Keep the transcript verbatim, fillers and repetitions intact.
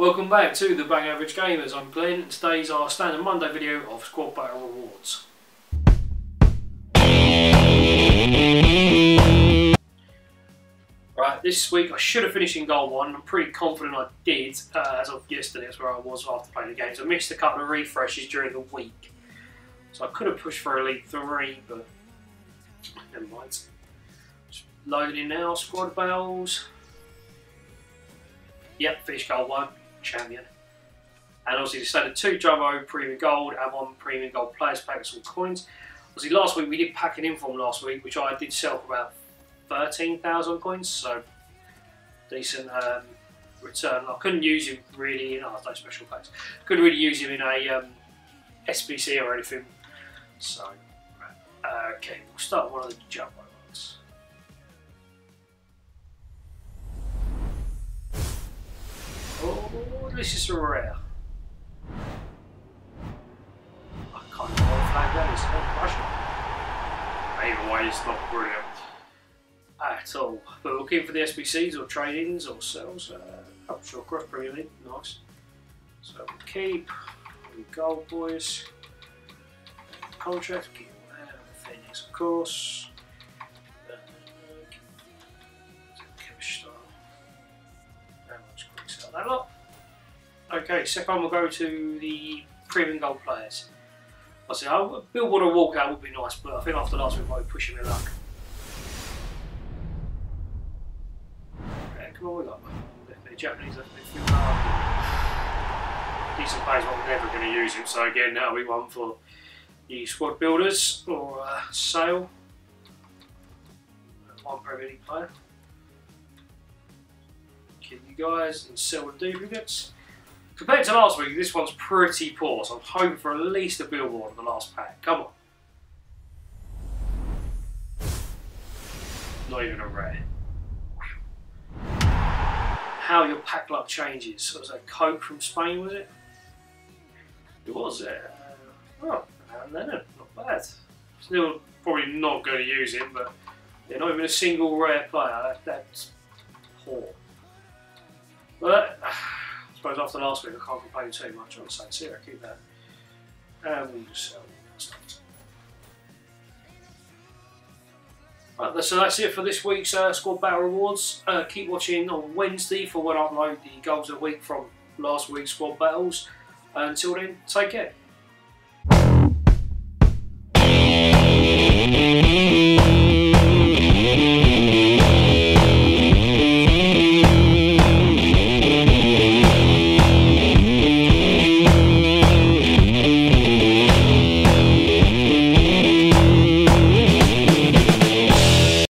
Welcome back to The Bang Average Gamers. I'm Glenn, and today's our standard Monday video of Squad Battle Rewards. Right, this week I should have finished in goal one. I'm pretty confident I did, uh, as of yesterday. That's where I was after playing the games. I missed a couple of refreshes during the week, so I could have pushed for Elite three, but never mind. Just loading now, squad battles. Yep, finished goal one, champion. And obviously the standard two Jumbo, Premium Gold, and one Premium Gold Players Pack, some coins. Obviously last week we did pack an inform last week, which I did sell for about thirteen thousand coins, so decent um, return. I couldn't use him really in, oh, no special packs. Couldn't really use him in a um, S P C or anything. So, right. Okay, we'll start one of the Jumbo ones. Oh, this is a rare. I can't even flag that, it's not crushing. Either way, it's not brilliant at all. But we're looking for the S B Cs or trade-ins or sales. Uh, I'm sure cross premium, nice. So we'll keep the gold boys. Contract, get all out of Phoenix, of course. That lot. Okay, second we'll go to the Premium Gold players. I say, oh, Billboard or Walkout would be nice, but I think after last week I might be pushing my luck. Okay, come on, we got a bit of Japanese, a bit of hard. Decent players, but we're never going to use him, so again, that'll be one for the squad builders or uh, sale. One Premier League player. You guys and sell with duplicates. Compared to last week, this one's pretty poor, so I'm hoping for at least a billboard in the last pack. Come on. Not even a rare. How your pack luck changes. So it was a Coke from Spain, was it? It was, yeah. Uh, well, and then, not bad. Still probably not going to use it, but yeah, not even a single rare player. That's poor. But I suppose after last week I can't complain too much on San Siro, keep that. And we'll just sell all right, so that's it for this week's uh, Squad Battle Rewards. Uh, keep watching on Wednesday for when I upload the goals of the week from last week's Squad Battles. Uh, until then, take care.